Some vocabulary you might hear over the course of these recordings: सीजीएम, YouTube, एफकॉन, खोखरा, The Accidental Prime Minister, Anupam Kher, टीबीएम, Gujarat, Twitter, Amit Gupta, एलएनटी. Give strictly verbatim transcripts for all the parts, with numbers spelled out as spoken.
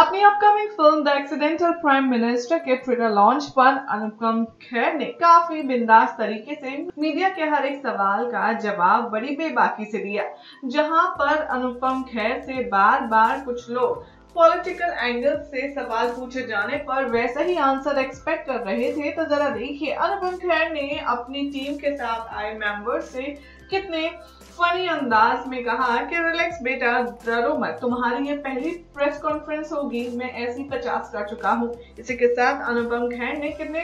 अपनी upcoming film the accidental prime minister के Twitter launch पर अनुपम खेर ने काफी बिंदास तरीके से मीडिया के हर एक सवाल का जवाब बड़ी बेबाकी से दिया। जहां पर अनुपम खेर से बार बार कुछ लोग पॉलिटिकल एंगल से सवाल पूछे जाने पर वैसा ही आंसर एक्सपेक्ट कर रहे थे, तो जरा देखिए अनुपम खेर ने अपनी टीम के साथ आए मेंबर्स से कितने फनी अंदाज में कहा कि रिलैक्स बेटा, डरो मत, तुम्हारी ये पहली प्रेस कॉन्फ्रेंस होगी, मैं ऐसी पचास कर चुका हूँ। इसी के साथ अनुपम खेर ने कितने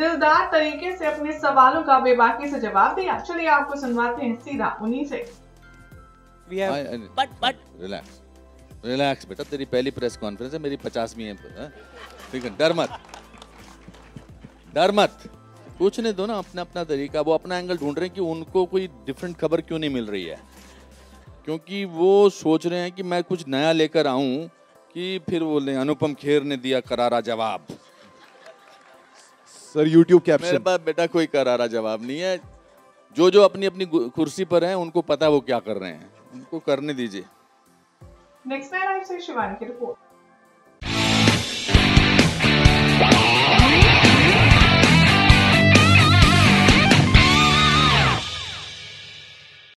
दिलदार तरीके से अपने सवालों का बेबाकी से जवाब दिया। चलिए आपको सुनवाते हैं सीधा उन्हीं से। रिलैक्स बेटा, तेरी पहली प्रेस कॉन्फ्रेंस है, मेरी पचासवीं है, ठीक है, डर मत डर मत पूछने दो ना, अपना अपना तरीका। वो अपना एंगल ढूंढ रहे हैं कि उनको कोई डिफरेंट खबर क्यों नहीं मिल रही है, क्योंकि वो सोच रहे हैं कि मैं कुछ नया लेकर आऊं, कि फिर वो ले अनुपम खेर ने दिया करारा जवाब। Sir YouTube caption. मेरे पास बेटा कोई करारा जवाब नहीं है, जो जो अपनी अपनी कुर्सी पर है उनको पता वो क्या कर रहे हैं, उनको करने दीजिए। नेक्स्ट नाइट से शिवानी की रिपोर्ट।